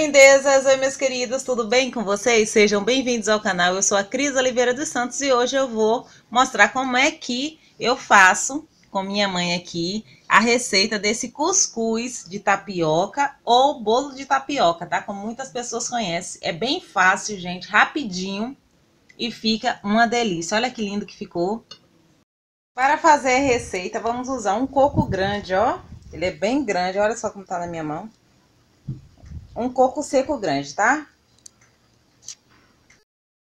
lindezas! Oi, meus queridos, tudo bem com vocês? Sejam bem-vindos ao canal, eu sou a Cris Oliveira dos Santos e hoje eu vou mostrar como é que eu faço, com minha mãe aqui, a receita desse cuscuz de tapioca ou bolo de tapioca, tá? Como muitas pessoas conhecem, é bem fácil, gente, rapidinho e fica uma delícia. Olha que lindo que ficou! Para fazer a receita, vamos usar um coco grande, ó. Ele é bem grande, olha só como tá na minha mão. Um coco seco grande, tá?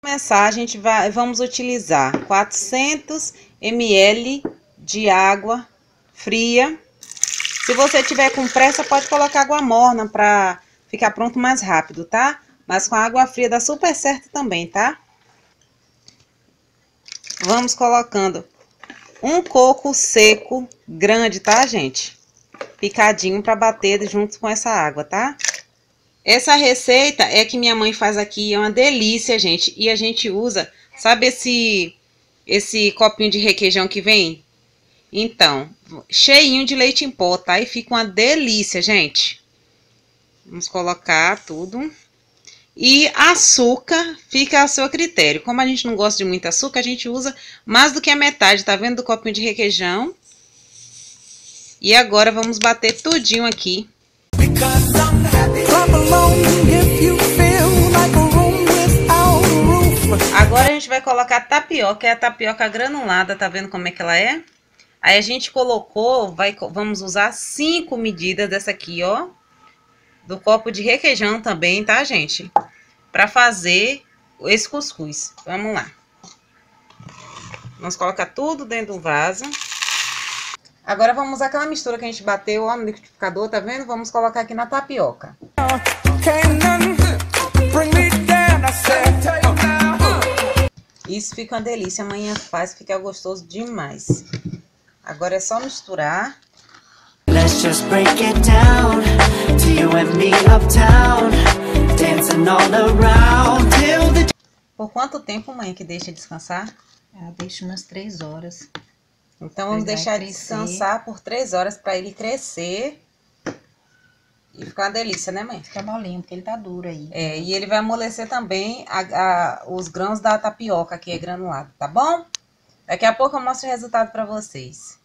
Para começar, a gente vamos utilizar 400 ml de água fria. Se você tiver com pressa, pode colocar água morna para ficar pronto mais rápido, tá? Mas com a água fria dá super certo também, tá? Vamos colocando um coco seco grande, tá, gente? Picadinho para bater junto com essa água, tá? Essa receita é que minha mãe faz aqui, é uma delícia, gente. E a gente usa, sabe esse copinho de requeijão que vem? Então, cheinho de leite em pó, tá? E fica uma delícia, gente. Vamos colocar tudo. E açúcar fica a seu critério. Como a gente não gosta de muito açúcar, a gente usa mais do que a metade, tá vendo? Do copinho de requeijão. E agora vamos bater tudinho aqui. Agora a gente vai colocar tapioca, é a tapioca granulada, tá vendo como é que ela é? Aí a gente colocou, vamos usar 5 medidas dessa aqui, ó. Do copo de requeijão também, tá, gente? Pra fazer esse cuscuz. Vamos lá. Vamos colocar tudo dentro do vaso. Agora vamos usar aquela mistura que a gente bateu, ó, no liquidificador, tá vendo? Vamos colocar aqui na tapioca. Isso fica uma delícia, amanhã faz, fica gostoso demais. Agora é só misturar. Let's just break it down, to you and me uptown, dancing all around till the... Por quanto tempo, mãe, que deixa descansar? Ah, deixa umas 3 horas. Então, vamos deixar descansar por 3 horas para ele crescer e ficar uma delícia, né, mãe? Fica molinho, porque ele tá duro aí. É, e ele vai amolecer também os grãos da tapioca, que é granulado, tá bom? Daqui a pouco eu mostro o resultado para vocês.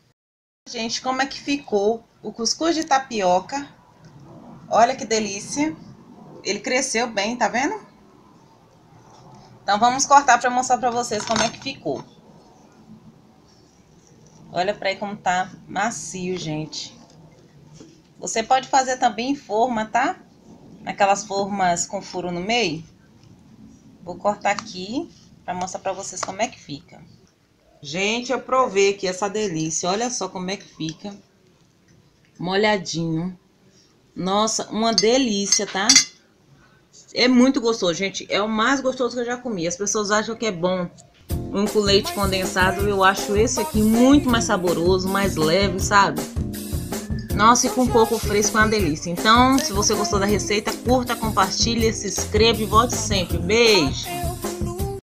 Gente, como é que ficou o cuscuz de tapioca? Olha que delícia! Ele cresceu bem, tá vendo? Então, vamos cortar para mostrar para vocês como é que ficou. Olha pra aí como tá macio, gente. Você pode fazer também em forma, tá? Naquelas formas com furo no meio. Vou cortar aqui pra mostrar pra vocês como é que fica. Gente, eu provei aqui essa delícia. Olha só como é que fica. Molhadinho. Nossa, uma delícia, tá? É muito gostoso, gente. É o mais gostoso que eu já comi. As pessoas acham que é bom um com leite condensado, eu acho esse aqui muito mais saboroso, mais leve, sabe? Nossa, e com coco fresco é uma delícia. Então, se você gostou da receita, curta, compartilha, se inscreva e volte sempre. Beijo!